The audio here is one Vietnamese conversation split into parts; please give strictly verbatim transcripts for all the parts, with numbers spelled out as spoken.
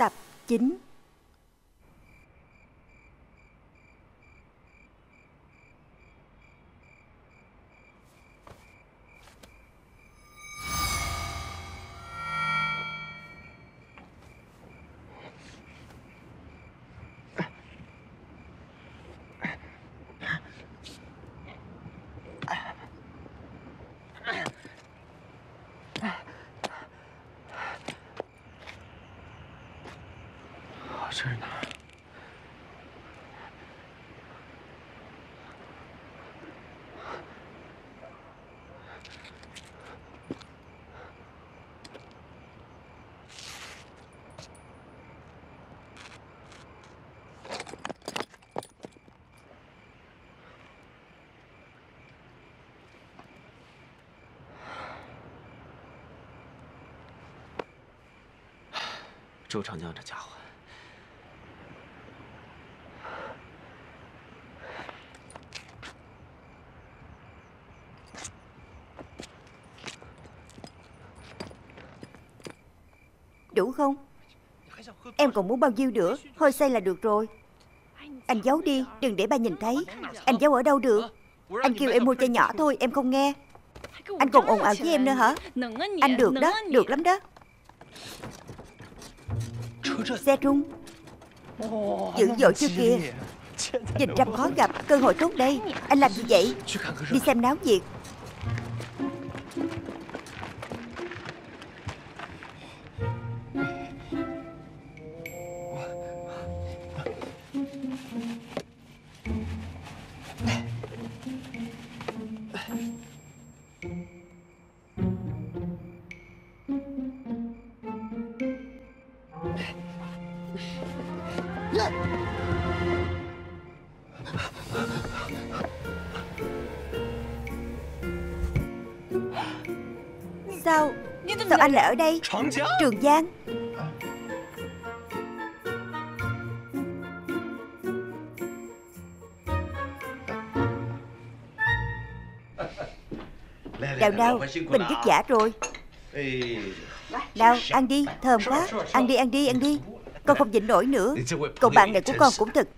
Tập chín.周长江这家伙，đủ không? Em còn muốn bao nhiêu nữa? Hơi say là được rồi. Anh giấu đi, đừng để ba nhìn thấy. Anh giấu ở đâu được? Anh kêu em mua chai nhỏ thôi, em không nghe. Anh còn ồn ào với em nữa hả? Anh được đó, được lắm đó. Xe rung dữ dội chưa kìa. Nhìn trăm khó gặp, cơ hội tốt đây. Anh làm gì vậy? Đi xem náo nhiệt. Sao? Sao anh lại ở đây? Trường Giang. Đào đào, mình vất vả rồi. Đào, ăn đi, thơm quá. Ăn đi, ăn đi, ăn đi. Con không nhịn nổi nữa. Cậu bạn này của con cũng thật.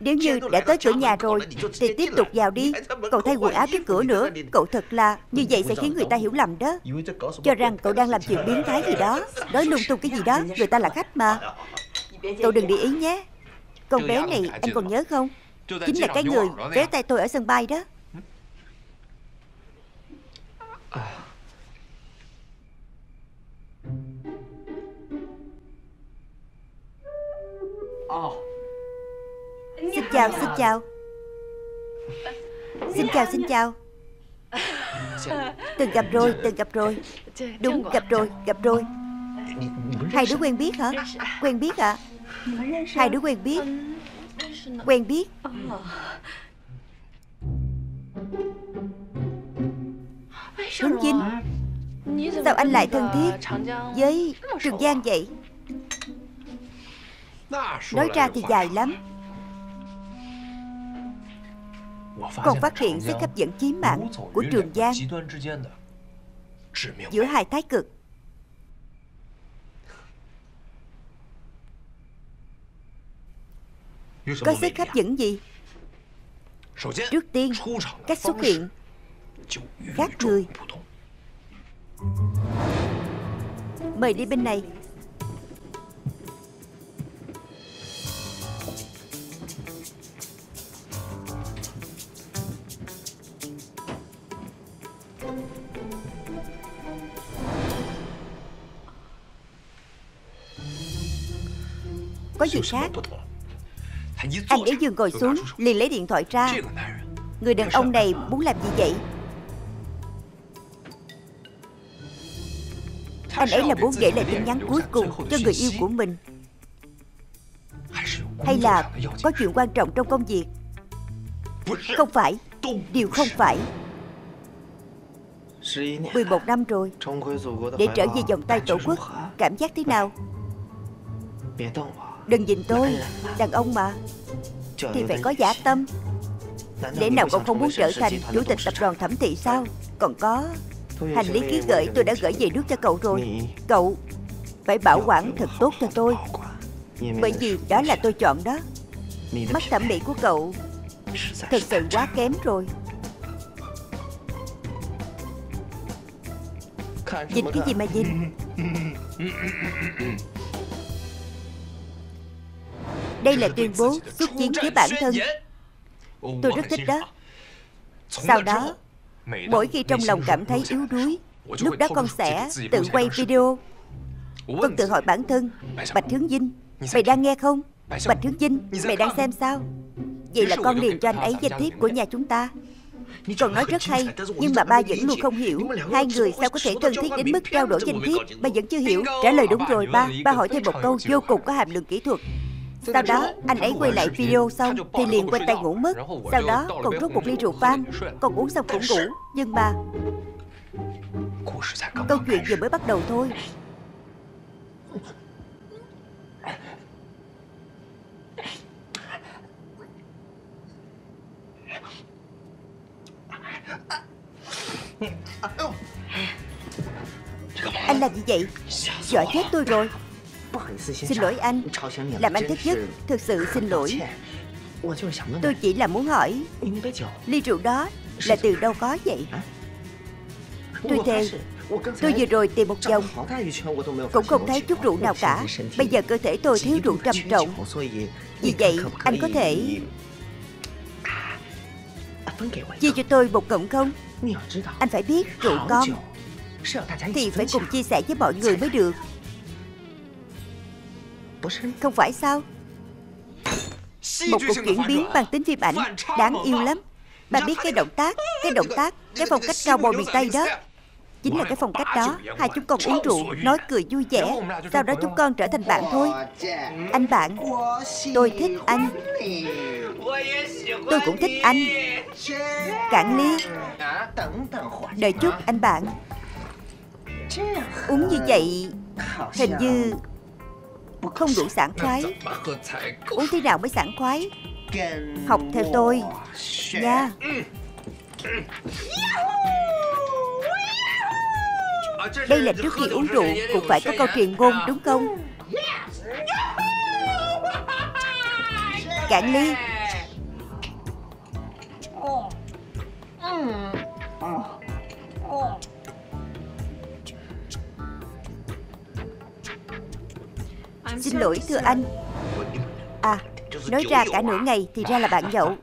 Nếu như đã tới cửa nhà rồi thì tiếp tục vào đi. Cậu thay quần áo trước cửa nữa. Cậu thật là như vậy sẽ khiến người ta hiểu lầm đó, cho rằng cậu đang làm chuyện biến thái gì đó, nói lung tung cái gì đó. Người ta là khách mà. Cậu đừng để ý nhé. Con bé này anh còn nhớ không? Chính là cái người kéo tay tôi ở sân bay đó. Xin chào, xin chào. Xin chào, xin chào. Từng gặp rồi, từng gặp rồi. Đúng, gặp rồi, gặp rồi. Hai đứa quen biết hả? Quen biết ạ? À? Hai đứa quen biết. Quen biết. Hướng Vinh, sao anh lại thân thiết với Trường Giang vậy? Nói ra thì dài lắm. Còn phát hiện sức hấp dẫn chí mạng của Trường Giang giữa hai thái cực. Có sức hấp dẫn gì? Trước tiên, cách xuất hiện khác người. Mời đi bên này. Có gì khác? Anh ấy vừa ngồi xuống liền lấy điện thoại ra. Người đàn ông này muốn làm gì vậy? Anh ấy là muốn để lại tin nhắn cuối cùng cho người yêu của mình, hay là có chuyện quan trọng trong công việc? Không phải. Điều không phải. mười một năm rồi để trở về vòng tay tổ quốc, cảm giác thế nào? Đừng nhìn tôi, đàn ông mà thì phải có dã tâm. Để nào cậu không muốn trở thành chủ tịch tập đoàn Thẩm Thị sao? Còn có hành lý ký gửi tôi đã gửi về nước cho cậu rồi. Cậu phải bảo quản thật tốt cho tôi. Bởi vì đó là tôi chọn đó. Mắt thẩm mỹ của cậu thực sự quá kém rồi. Nhìn cái gì mà nhìn? Đây là tuyên bố xuất chiến với bản thân. Tôi rất thích đó. Sau đó, mỗi khi trong lòng cảm thấy yếu đuối, lúc đó con sẽ tự quay video. Con tự hỏi bản thân: Bạch Hướng Vinh, mày đang nghe không? Bạch Hướng Vinh, mày đang xem sao? Vậy là con liền cho anh ấy danh thiếp của nhà chúng ta. Còn nói rất hay, nhưng mà ba vẫn luôn không hiểu. Hai người sao có thể thân thiết đến mức trao đổi danh thiếp? Ba vẫn chưa hiểu. Trả lời đúng rồi ba. Ba hỏi thêm một câu vô cùng có hàm lượng kỹ thuật. Sau đó, anh ấy quay lại video xong thì liền quay tay ngủ mất. Sau đó, còn rút một ly rượu vang, còn uống xong cũng ngủ. Nhưng mà câu chuyện vừa mới bắt đầu thôi. Anh làm gì vậy? Dọa chết tôi rồi. Xin lỗi anh, làm anh thất vọng. Thực sự xin lỗi. Tôi chỉ là muốn hỏi, ly rượu đó là từ đâu có vậy? Tôi thề, tôi vừa rồi tìm một vòng cũng không thấy chút rượu nào cả. Bây giờ cơ thể tôi thiếu rượu trầm trọng. Vì vậy anh có thể chia cho tôi một cụm không? Anh phải biết rượu con thì phải cùng chia sẻ với mọi người mới được. Không phải sao? Một cuộc chuyển biến bằng tính phim ảnh đáng yêu lắm. Bạn biết cái động tác, cái động tác, cái phong cách cao bồi miền Tây đó. Chính là cái phong cách đó. Hai chúng con uống rượu, nói cười vui vẻ. Sau đó chúng con trở thành bạn thôi. Anh bạn, tôi thích anh. Tôi cũng thích anh. Cạn ly. Đợi chút anh bạn. Uống như vậy hình như không đủ sảng khoái. Uống thế nào mới sảng khoái? Học theo tôi nha. Đây là trước khi uống rượu cũng phải có câu truyền ngôn đúng không? Cạn ly. Xin lỗi thưa anh. À, nói ra cả nửa ngày thì ra là bạn nhậu.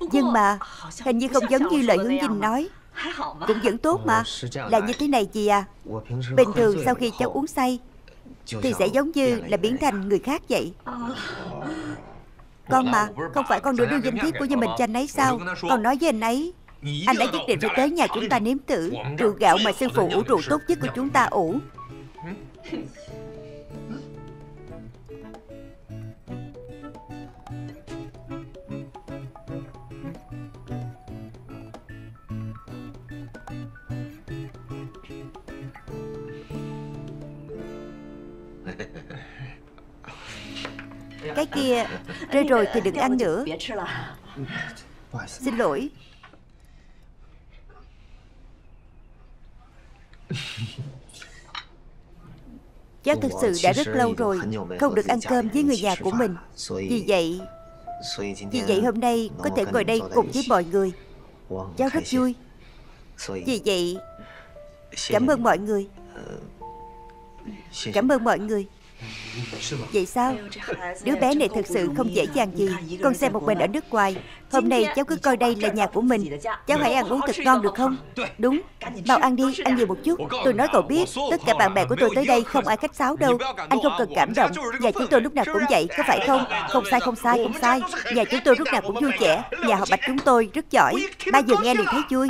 Nhưng mà hình như không giống như lời Hướng Vinh nói. Cũng vẫn tốt mà. Là như thế này chị à, bình thường sau khi cháu uống say thì sẽ giống như là biến thành người khác vậy. Con mà, không phải con đưa đưa danh thiếp của nhà mình cho anh ấy sao? Con nói với anh ấy, anh ấy nhất định phải tới nhà chúng ta nếm thử rượu gạo mà sư phụ ủ rượu tốt nhất của chúng ta ủ. Cái kia rơi rồi thì đừng ăn nữa. Xin lỗi. Cháu thực sự đã rất lâu rồi không được ăn cơm với người nhà của mình. Vì vậy Vì vậy hôm nay có thể ngồi đây cùng với mọi người, cháu rất vui. Vì vậy cảm ơn mọi người. Cảm ơn mọi người. Vậy sao? Đứa bé này thực sự không dễ dàng gì. Con xem một mình ở nước ngoài. Hôm nay cháu cứ coi đây là nhà của mình. Cháu hãy ăn uống thật ngon được không? Đúng, mau ăn đi, ăn nhiều một chút. Tôi nói cậu biết, tất cả bạn bè của tôi tới đây không ai khách sáo đâu. Anh không cần cảm động. Nhà chúng tôi lúc nào cũng vậy, có phải không? Không sai, không sai, không sai. Nhà chúng tôi lúc nào cũng vui vẻ. Nhà họ Bạch chúng tôi rất giỏi. Ba vừa nghe liền thấy vui.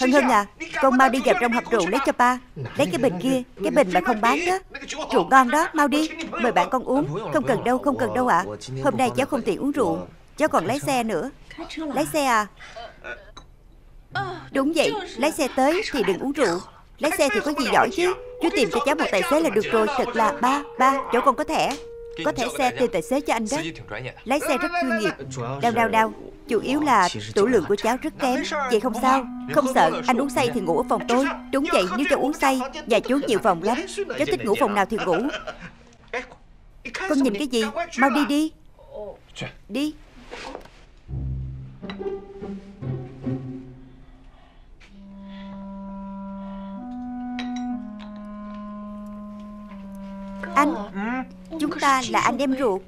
Hân Hân à, con mau đi gặp trong hộp rượu lấy cho ba. Lấy cái bình kia, cái bình mà không bán đó. Rượu ngon đó, mau đi. Mời bạn con uống. Không cần đâu, không cần đâu ạ. À. Hôm nay cháu không tiện uống rượu. Cháu còn lái xe nữa. Lái xe à? Đúng vậy, lái xe tới thì đừng uống rượu. Lái xe thì có gì giỏi chứ. Chú tìm cho cháu một tài xế là được rồi. Thật là ba, ba, chỗ con có thẻ. Có thẻ xe tìm tài xế cho anh đó. Lái xe rất chuyên nghiệp. Đau, đau, đau. Chủ yếu là tủ lượng của cháu rất kém. Vậy không sao, không sợ. Anh uống say thì ngủ ở phòng tôi. Đúng vậy, nếu cháu uống say, nhà chú nhiều phòng lắm. Cháu thích ngủ phòng nào thì ngủ. Con nhìn cái gì? Mau đi đi. Đi. Anh, chúng ta là anh em ruột.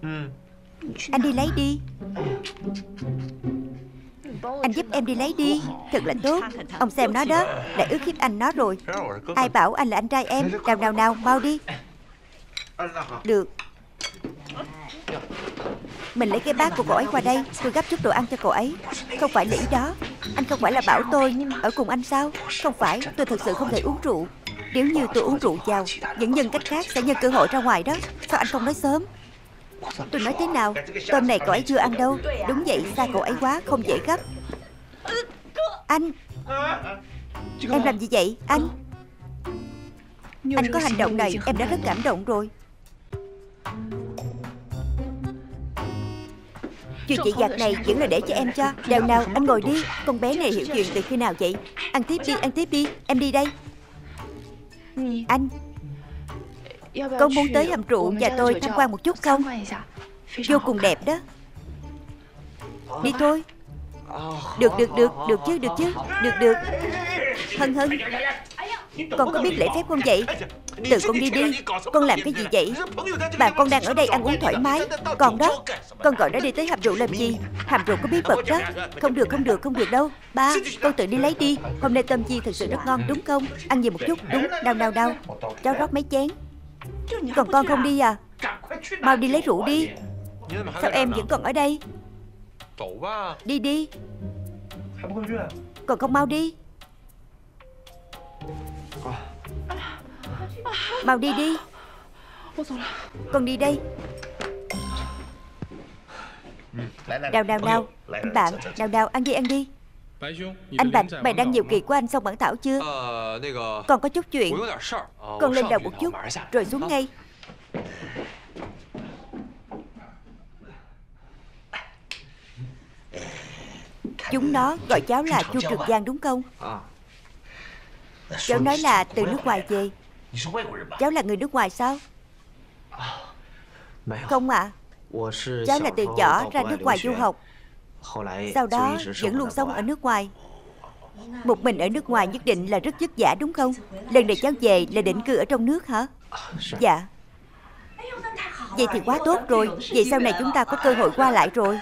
Anh đi lấy đi. Anh giúp em đi lấy đi. Thật là tốt. Ông xem nó đó, đã ước hiếp anh nó rồi. Ai bảo anh là anh trai em. Nào nào nào, mau đi. Được. Mình lấy cái bát của cậu ấy qua đây. Tôi gấp chút đồ ăn cho cậu ấy. Không phải là ý đó. Anh không phải là bảo tôi ở cùng anh sao? Không phải, tôi thật sự không thể uống rượu. Nếu như tôi uống rượu vào, những nhân cách khác sẽ nhân cơ hội ra ngoài đó. Sao anh không nói sớm? Tôi nói thế nào, tôm này cậu ấy chưa ăn đâu. Đúng vậy, xa cậu ấy quá, không dễ gấp. Anh, em làm gì vậy, anh? Anh có hành động này, em đã rất cảm động rồi. Chuyện chị giặt này vẫn là để cho em cho. Đèo nào, anh ngồi đi. Con bé này hiểu chuyện từ khi nào vậy? Ăn tiếp đi, ăn tiếp đi, em đi đây. Anh, con muốn tới hầm rượu và tôi tham quan một chút không? Vô cùng đẹp đó. Đi thôi. Được, được, được, được chứ, được chứ. Được, được. Hân Hân, con có biết lễ phép không vậy? Tự con đi đi. Con làm cái gì vậy? Bà con đang ở đây ăn uống thoải mái. Còn đó, con gọi nó đi tới hầm rượu làm gì? Hầm rượu có bí mật đó. Không được, không được, không được đâu. Ba, con tự đi lấy đi. Hôm nay tôm chiên thật sự rất ngon đúng không? Ăn gì một chút, đúng, đau đau đau. Cháu rót mấy chén. Còn con không đi à? Mau đi lấy rượu đi. Sao em vẫn còn ở đây? Đi đi. Còn không mau đi. Mau đi đi. Con đi đây. Đào đào đào. Anh bạn, đào đào, ăn đi ăn đi. Anh Bạch, mày đang nhiều kỳ của anh xong bản thảo chưa? Còn có chút chuyện. Con lên đầu một chút rồi xuống ngay. Chúng nó gọi cháu là Chu Trường Giang đúng không? Cháu nói là từ nước ngoài về. Cháu là người nước ngoài sao? Không ạ. À, cháu là từ nhỏ ra nước ngoài du học, sau đó vẫn luôn sống ở nước ngoài. Một mình ở nước ngoài nhất định là rất vất vả đúng không? Lần này cháu về là định cư ở trong nước hả? Dạ. Vậy thì quá tốt rồi. Vậy sau này chúng ta có cơ hội qua lại rồi.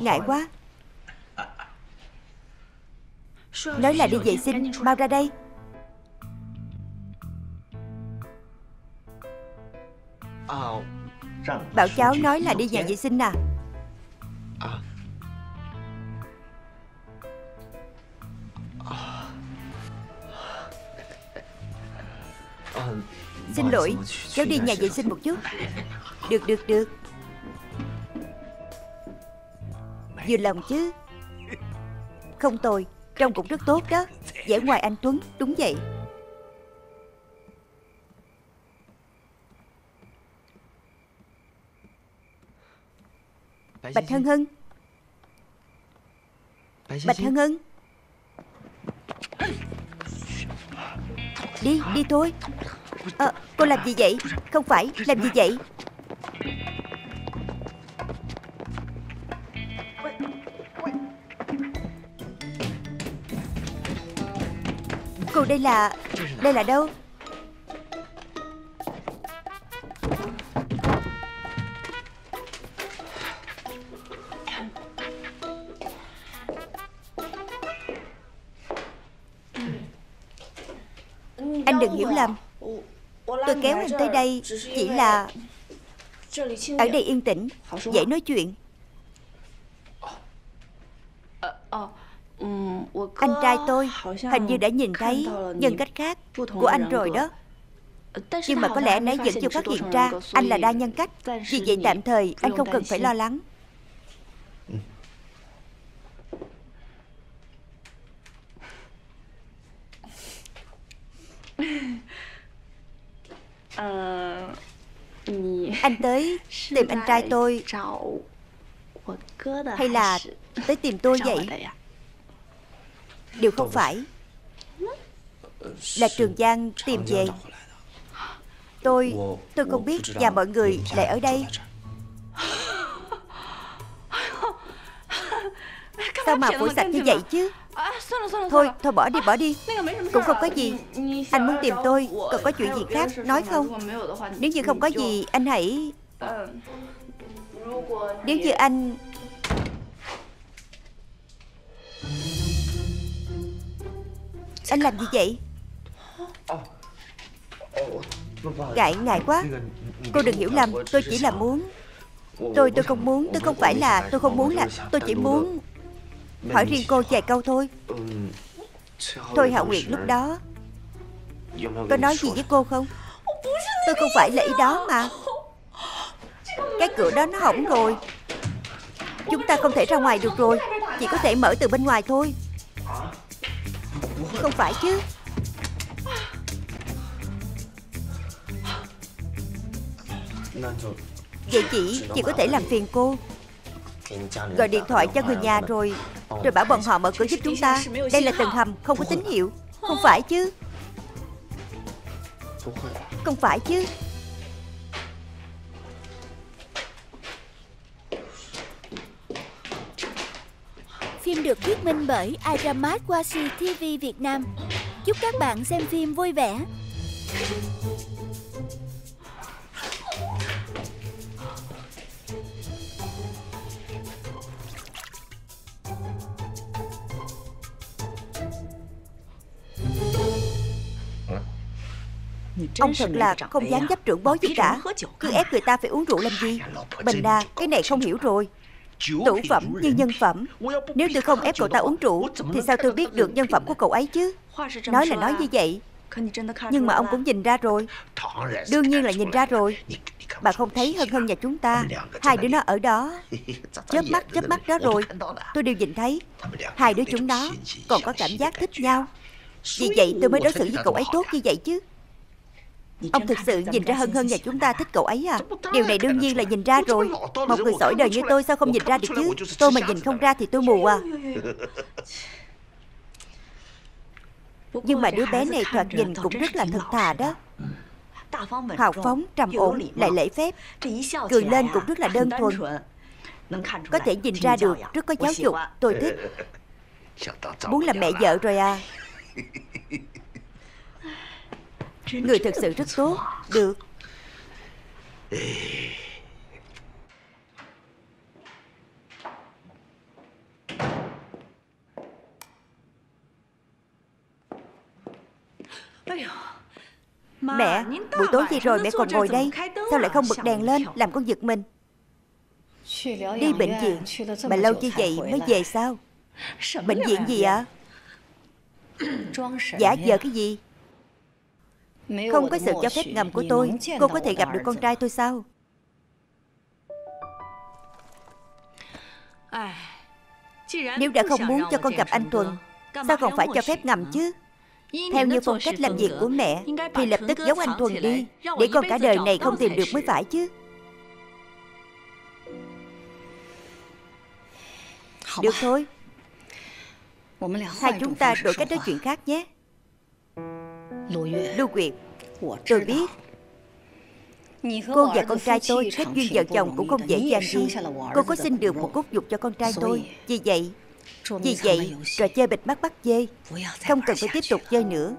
Ngại quá. Nói là đi vệ sinh, mau ra đây. Bảo cháu nói là đi nhà vệ sinh à? Xin lỗi, cháu đi nhà vệ sinh một chút. Được, được, được. Vừa lòng chứ? Không tồi. Trông cũng rất tốt đó. Vẻ ngoài anh Tuấn, đúng vậy. Bạch Hân Hân. Bạch Hân Hân. Đi, đi thôi. À, cô làm gì vậy? Không phải, làm gì vậy? Cô đây là... đây là đâu? Anh đừng hiểu lầm. Tôi kéo anh tới đây chỉ là... ở đây yên tĩnh, dễ nói chuyện. Anh trai tôi hình như đã nhìn thấy nhân cách khác của anh rồi đó. Nhưng mà có lẽ nãy vẫn chưa phát hiện ra anh là đa nhân cách. Vì vậy tạm thời anh không cần phải lo lắng. Anh tới tìm anh trai tôi hay là tới tìm tôi vậy? Điều không phải. Là Trường Giang tìm về. Tôi, tôi không biết và mọi người lại ở đây. Sao mà phủi sạch như vậy chứ? Thôi, thôi bỏ đi, bỏ đi. Cũng không có gì. Anh muốn tìm tôi, còn có chuyện gì khác nói không? Nếu như không có gì, anh hãy... Nếu như anh... Anh làm gì vậy? Ngại, ngại quá. Cô đừng hiểu lầm, tôi chỉ là muốn... Tôi, tôi không muốn, tôi không phải là... Tôi không muốn là... Tôi chỉ muốn... Hỏi riêng cô vài câu thôi. Thôi Hạo Nguyệt lúc đó có nói gì với cô không? Tôi không phải là ý đó mà. Cái cửa đó nó hỏng rồi. Chúng ta không thể ra ngoài được rồi. Chỉ có thể mở từ bên ngoài thôi. Không phải chứ. Vậy chị, chị có thể làm phiền cô gọi điện thoại cho người nhà rồi Rồi bảo bọn họ mở cửa giúp chúng ta. Đây là tầng hầm, không có tín hiệu. Không phải chứ. Không phải chứ. Phim được thuyết minh bởi Iramat Wasi ti vi Việt Nam. Chúc các bạn xem phim vui vẻ. Ông thật là không dám dấp trưởng bối gì cả. Cứ ép người ta phải uống rượu làm gì? Bình đà, cái này không hiểu rồi. Tủ phẩm như nhân phẩm. Nếu tôi không ép cậu ta uống rượu thì sao tôi biết được nhân phẩm của cậu ấy chứ? Nói là nói như vậy, nhưng mà ông cũng nhìn ra rồi. Đương nhiên là nhìn ra rồi. Bà không thấy Hân Hân nhà chúng ta, hai đứa nó ở đó chớp mắt chớp mắt đó rồi. Tôi đều nhìn thấy. Hai đứa chúng nó còn có cảm giác thích nhau. Vì vậy tôi mới đối xử với cậu ấy tốt như vậy chứ. Ông thực sự nhìn ra Hân Hân nhà chúng ta thích cậu ấy à? Điều này đương nhiên là nhìn ra rồi. Một người giỏi đời như tôi sao không nhìn ra được chứ? Tôi mà nhìn không ra thì tôi mù à. Nhưng mà đứa bé này thoạt nhìn cũng rất là thật thà đó. Hào phóng, trầm ổn, lại lễ phép. Cười lên cũng rất là đơn thuần. Có thể nhìn ra được, rất có giáo dục. Tôi thích. Muốn làm mẹ vợ rồi à? Người thật sự rất tốt. Được. Mẹ, buổi tối gì rồi mẹ còn ngồi đây? Sao lại không bật đèn lên? Làm con giật mình. Đi bệnh viện mà lâu như vậy mới về sao? Bệnh viện gì ạ? Giả vờ cái gì? Không có sự cho phép ngầm của tôi, cô có thể gặp được con trai tôi sao? Nếu đã không muốn cho con gặp anh Thuần, sao còn phải cho phép ngầm chứ? Theo như phong cách làm việc của mẹ, thì lập tức giấu anh Thuần đi, để con cả đời này không tìm được mới phải chứ. Được thôi, hai chúng ta đổi cách nói chuyện khác nhé. Lưu Nguyệt, tôi biết cô và con trai tôi kết duyên vợ chồng cũng không dễ dàng gì. Cô có xin được một cốt nhục cho con trai tôi. Vì vậy, vì vậy trò chơi bịt mắt bắt dê không cần phải tiếp tục chơi nữa.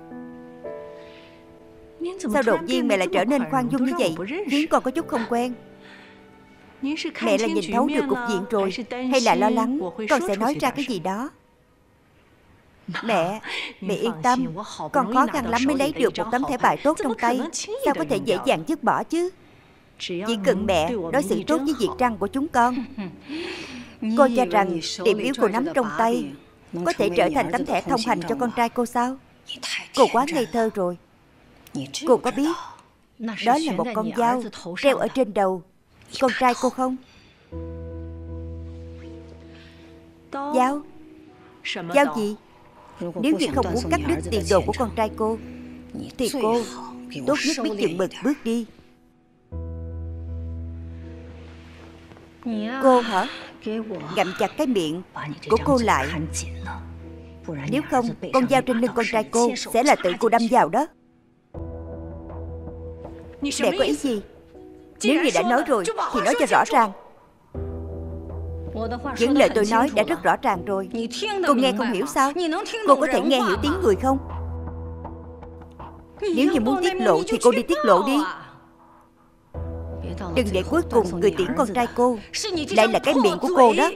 Sao đột nhiên mẹ lại trở nên khoan dung như vậy, khiến con có chút không quen? Mẹ là nhìn thấu được cục diện rồi, hay là lo lắng con sẽ nói ra cái gì đó? Mẹ, mẹ yên tâm, con khó khăn lắm mới lấy được một tấm thẻ bài tốt trong tay. Sao có thể dễ dàng dứt bỏ chứ? Chỉ cần mẹ đối xử tốt với việc răng của chúng con. Cô cho rằng điểm yếu cô nắm trong tay có thể trở thành tấm thẻ thông hành cho con trai cô sao? Cô quá ngây thơ rồi. Cô có biết đó là một con dao treo ở trên đầu con trai cô không? Dao? Dao gì? Nếu như không muốn cắt đứt tiền đồ của con trai cô thì cô tốt nhất biết chừng mực bước đi. Cô hả? Gặm chặt cái miệng của cô lại. Nếu không, con dao trên lưng con trai cô sẽ là tự cô đâm vào đó. Để có ý gì? Nếu như đã nói rồi thì nói cho rõ ràng. Những lời tôi nói đã rất rõ ràng rồi. Cô nghe không hiểu sao? Cô có thể nghe hiểu tiếng người không? Nếu như muốn tiết lộ thì cô đi tiết lộ đi. Đừng để cuối cùng người tiễn con trai cô lại là cái miệng của cô đó.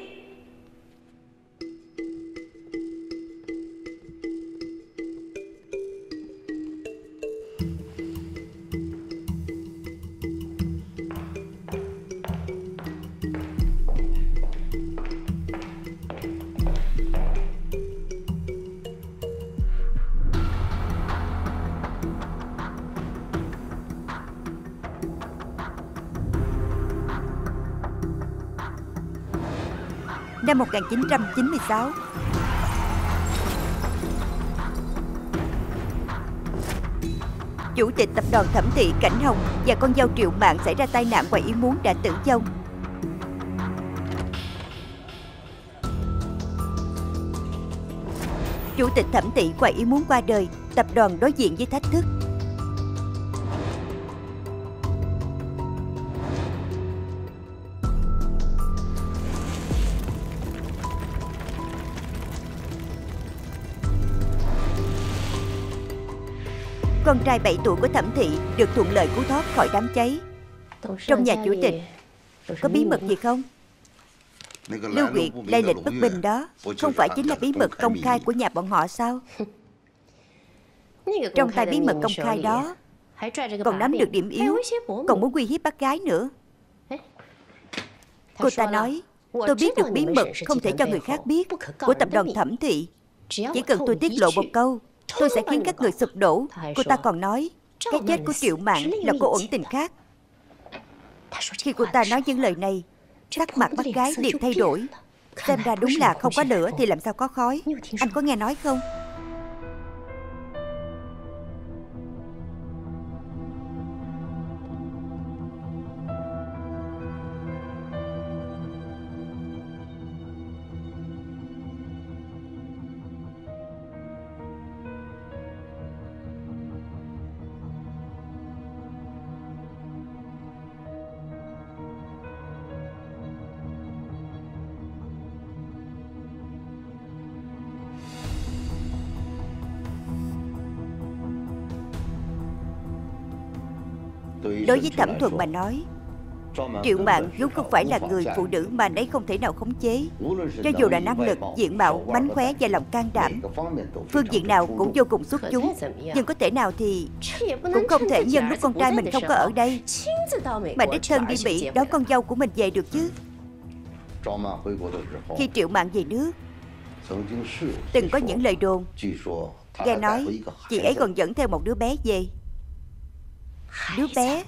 Năm một nghìn chín trăm chín mươi sáu, Chủ tịch tập đoàn Thẩm Thị Cảnh Hồng và con dâu Triệu Mạng xảy ra tai nạn ngoài ý muốn đã tử vong. Chủ tịch Thẩm Thị ngoài ý muốn qua đời, tập đoàn đối diện với thách thức. Con trai bảy tuổi của Thẩm Thị được thuận lợi cứu thoát khỏi đám cháy. Trong nhà chủ tịch có bí mật gì không? Lưu Nguyệt, lai lịch bất bình đó không phải chính là bí mật công khai của nhà bọn họ sao? Trong tay bí mật công khai đó còn nắm được điểm yếu, còn muốn uy hiếp bác gái nữa. Cô ta nói, tôi biết được bí mật không thể cho người khác biết của tập đoàn Thẩm Thị. Chỉ cần tôi tiết lộ một câu, tôi sẽ khiến các người sụp đổ. Cô ta còn nói, cái chết của Triệu Mạng là cô ẩn tình khác. Khi cô ta nói những lời này, sắc mặt bác gái liền thay đổi. Xem ra đúng là không có lửa thì làm sao có khói. Anh có nghe nói không? Đối với Thẩm Thuần mà nói, Triệu Mạng vốn không phải là người phụ nữ mà đấy không thể nào khống chế. Cho dù là năng lực, diện mạo, mánh khóe và lòng can đảm, phương diện nào cũng vô cùng xuất chúng. Nhưng có thể nào thì cũng không thể nhân lúc con trai mình không có ở đây mà đích thân đi Mỹ đón con dâu của mình về được chứ. Khi Triệu Mạng về nước, từng có những lời đồn, nghe nói chị ấy còn dẫn theo một đứa bé về. Đứa bé?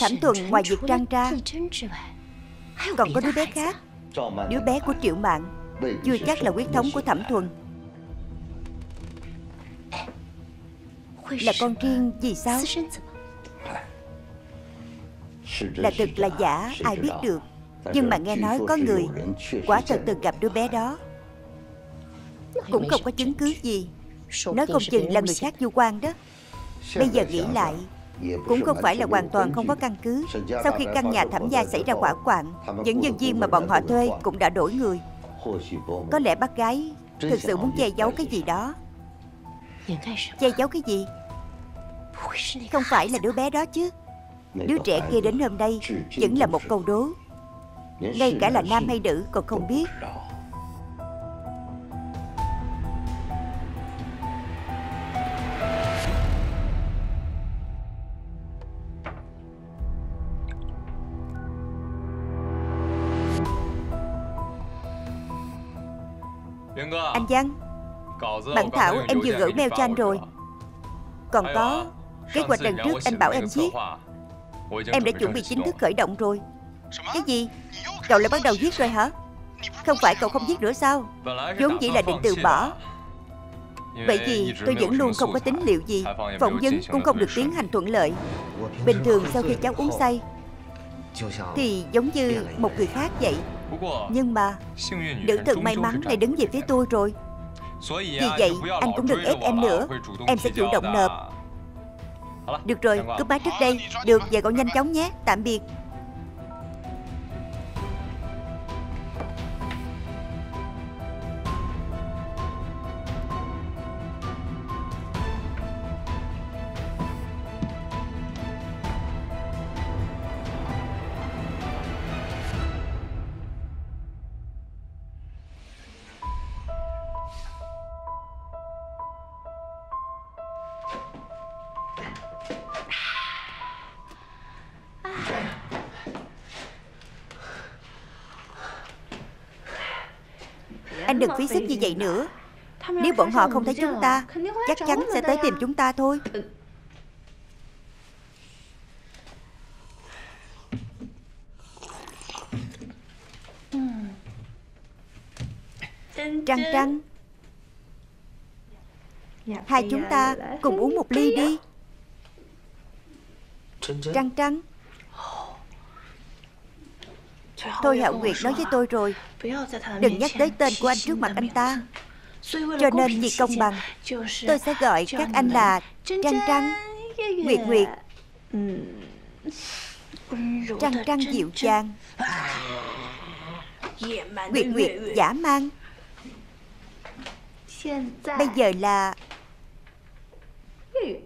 Thẩm Thuần ngoài việc trăng ra còn có đứa bé khác. Đứa bé của Triệu Mạng chưa chắc là huyết thống của Thẩm Thuần. Là con riêng gì sao? Là thật là giả ai biết được. Nhưng mà nghe nói có người quả thật từng gặp đứa bé đó. Cũng không có chứng cứ gì, nói không chừng là người khác du quan đó. Bây giờ nghĩ lại cũng không phải là hoàn toàn không có căn cứ. Sau khi căn nhà Thẩm gia xảy ra hỏa hoạn, những nhân viên mà bọn họ thuê cũng đã đổi người. Có lẽ bác gái thực sự muốn che giấu cái gì đó. Che giấu cái gì? Không phải là đứa bé đó chứ. Đứa trẻ kia đến hôm nay vẫn là một câu đố. Ngay cả là nam hay nữ còn không biết. Anh Giang, bản thảo em vừa gửi mail cho anh rồi. Còn có kế hoạch lần trước anh bảo em viết, em đã chuẩn bị chính thức khởi động rồi. Cái gì? Cậu lại bắt đầu viết rồi hả? Không phải cậu không viết nữa sao? Vốn dĩ là định từ bỏ. Bởi vì tôi vẫn luôn không có tín liệu gì, phỏng vấn cũng không được tiến hành thuận lợi. Bình thường sau khi cháu uống say thì giống như một người khác vậy. Nhưng mà nữ thần may mắn lại đứng về phía tôi rồi. Vì vậy anh cũng đừng ép em nữa, em sẽ chủ động nộp. Được rồi, cướp má trước đây. Được, về cậu nhanh chóng nhé, tạm biệt. Anh đừng phí sức như vậy nữa. Nếu bọn họ không thấy chúng ta, chắc chắn sẽ tới tìm chúng ta thôi. Trăng Trăng, hai chúng ta cùng uống một ly đi. Trăng Trăng. Thôi Hạo Nguyệt nói với tôi rồi, đừng nhắc tới tên của anh trước mặt anh ta. Cho nên vì công bằng, tôi sẽ gọi các anh là Trăng Trăng, Nguyệt Nguyệt. Trăng Trăng dịu dàng, Nguyệt Nguyệt dã man. Bây giờ là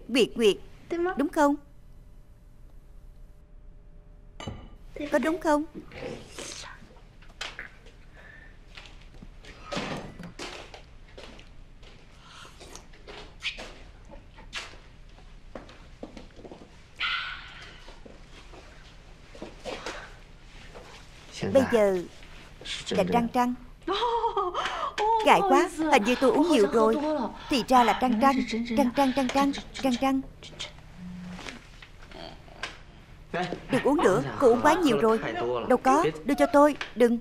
Nguyệt Nguyệt, đúng không? Có đúng không? Bây giờ là Trăng Trăng. Ngại quá, hình như tôi uống nhiều rồi. Thì ra là Trăng Trăng. Trăng Trăng, Trăng Trăng, Trăng Trăng. Đừng uống nữa, cô uống quá nhiều rồi. Đâu có, đưa cho tôi, đừng.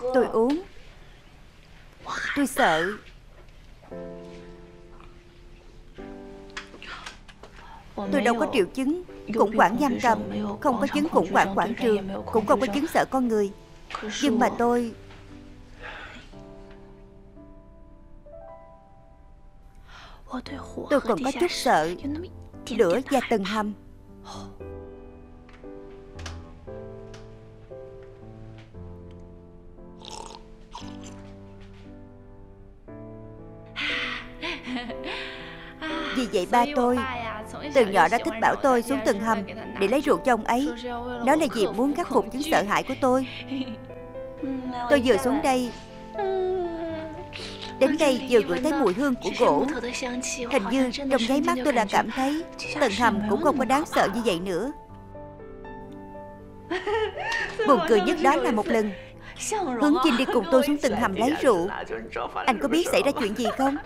Tôi uống. Tôi sợ. Tôi đâu có triệu chứng khủng hoảng giam cầm, không có chứng khủng hoảng quảng trường, cũng không có chứng sợ con người. Nhưng mà tôi... Tôi còn có chút sợ lửa và tầng hầm. Vì vậy ba tôi từ nhỏ đã thích bảo tôi xuống tầng hầm để lấy rượu cho ông ấy. Đó là vì muốn khắc phục chứng sợ hãi của tôi. Tôi vừa xuống đây, đến đây vừa gửi thấy mùi hương của gỗ. Hình như trong nháy mắt tôi đã cảm thấy tầng hầm cũng không có đáng sợ như vậy nữa. Buồn cười nhất đó là một lần Hướng Chinh đi cùng tôi xuống tầng hầm lấy rượu. Anh có biết xảy ra chuyện gì không?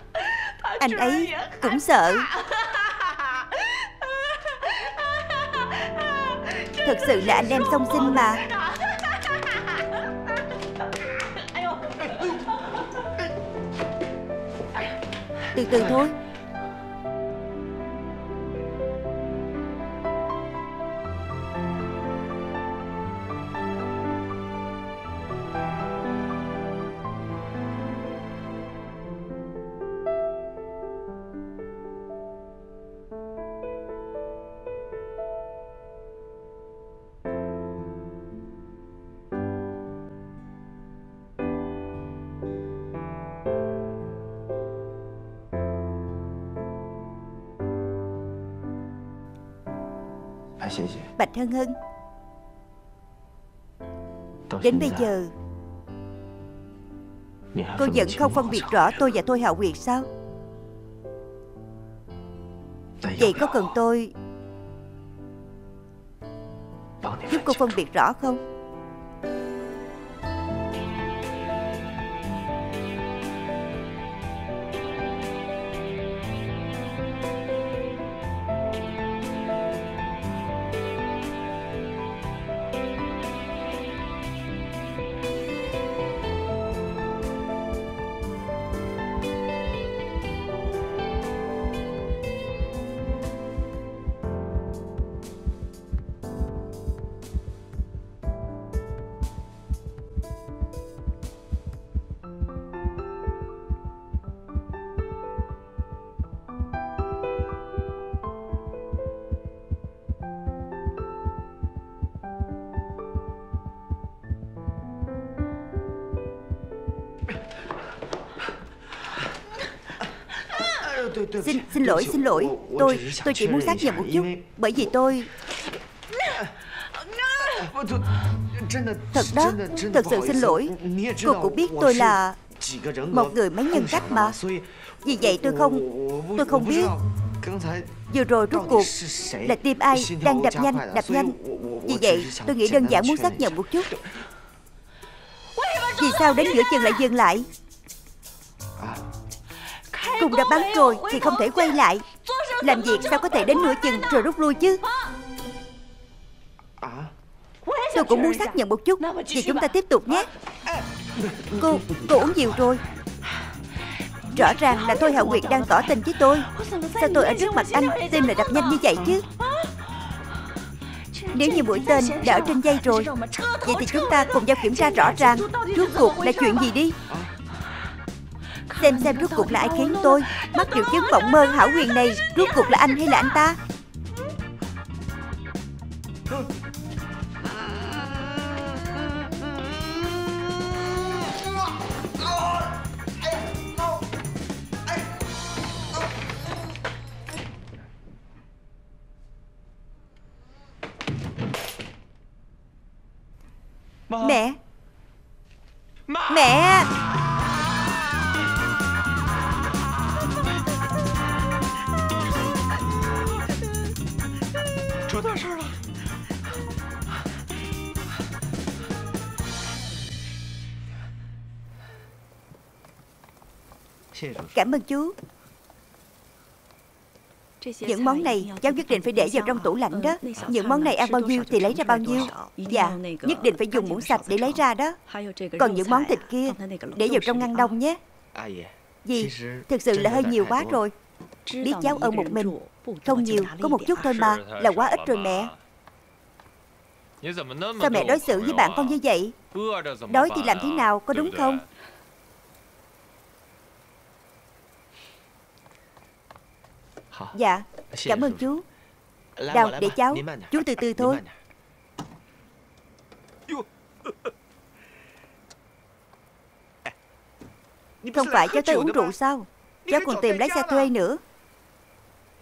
Anh ấy cũng sợ. Thật sự là anh em song sinh mà. Từ từ thôi. Bạch Hân Hân, đến bây giờ cô vẫn không phân biệt rõ tôi và tôi Hạo Nguyệt sao? Vậy có cần tôi giúp cô phân biệt rõ không? Xin xin lỗi, xin lỗi. Tôi tôi chỉ muốn xác nhận một chút. Bởi vì tôi... Thật đó, thật sự xin lỗi. Cô cũng biết tôi là một người mấy nhân cách mà. Vì vậy tôi không... Tôi không biết vừa rồi rốt cuộc là tim ai đang đập nhanh, đập nhanh. Vì vậy tôi nghĩ đơn giản muốn xác nhận một chút. Vì sao đến giữa chừng lại dừng lại? Cùng đã bắn rồi thì không thể quay lại. Làm việc sao có thể đến nửa chừng rồi rút lui chứ? Tôi cũng muốn xác nhận một chút. Vậy chúng ta tiếp tục nhé. Cô, cô uống nhiều rồi. Rõ ràng là Thôi Hạo Nguyệt đang tỏ tình với tôi. Sao tôi ở trước mặt anh tim lại đập nhanh như vậy chứ? Nếu như mũi tên đã ở trên dây rồi, vậy thì chúng ta cùng nhau kiểm tra rõ ràng rốt cuộc là chuyện gì đi. Xem xem rốt cuộc là ai khiến tôi mắc triệu chứng vọng mơ hão huyền này. Rốt cuộc là anh hay là anh ta? Mẹ! Mẹ! Cảm ơn chú. Những món này cháu nhất định phải để vào trong tủ lạnh đó. Những món này ăn bao nhiêu thì lấy ra bao nhiêu. Dạ, nhất định phải dùng muỗng sạch để lấy ra đó. Còn những món thịt kia để vào trong ngăn đông nhé. Dì, thực sự là hơi nhiều quá rồi. Biết cháu ở một mình, không nhiều, có một chút thôi mà, là quá ít rồi mẹ. Sao mẹ đối xử với bạn con như vậy? Đói thì làm thế nào, có đúng không? Dạ, cảm ơn chú. Đâu, để cháu. Chú từ từ thôi. Không phải cháu tới uống rượu sao? Cháu còn tìm lái xe thuê nữa.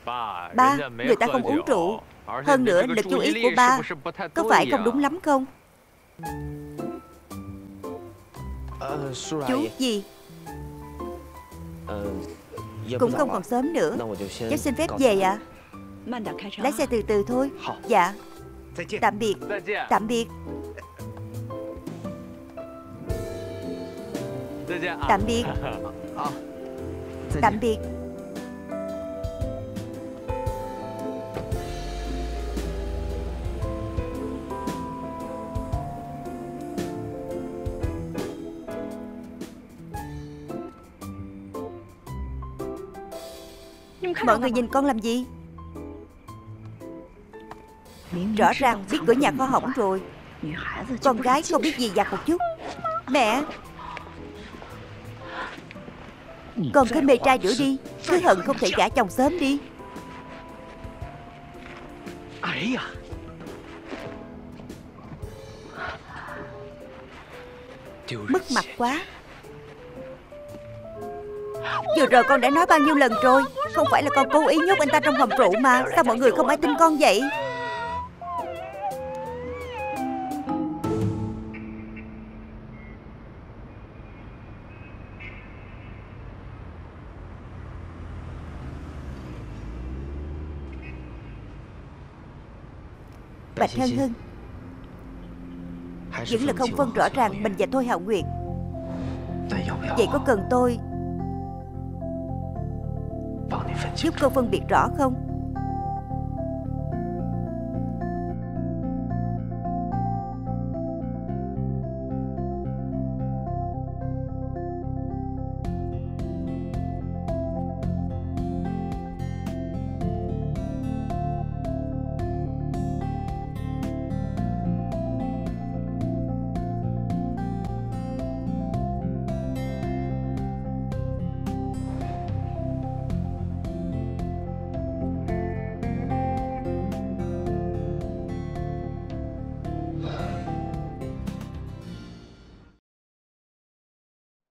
Ba, người ta không uống rượu. Hơn nữa, lực chú ý của ba có phải không đúng lắm không? Chú gì? Cũng không còn sớm nữa. Cháu xin phép về ạ. À? Lái xe từ từ thôi. Dạ. Tạm biệt. Tạm biệt. Tạm biệt. Tạm biệt. Mọi người nhìn con làm gì? Rõ ràng biết cửa nhà kho hỏng rồi. Con gái không biết gì giặt một chút. Mẹ! Con cứ mê trai nữa đi. Cứ hận không thể gả chồng sớm đi. Mất mặt quá. Vừa rồi con đã nói bao nhiêu lần rồi? Không phải là con cố ý nhốt anh ta trong hòm rượu mà. Sao mọi người không ai tin con vậy? Bạch Hân Hân, vẫn là không phân rõ ràng mình và Thôi Hạo Nguyệt. Vậy có cần tôi giúp cô phân biệt rõ không?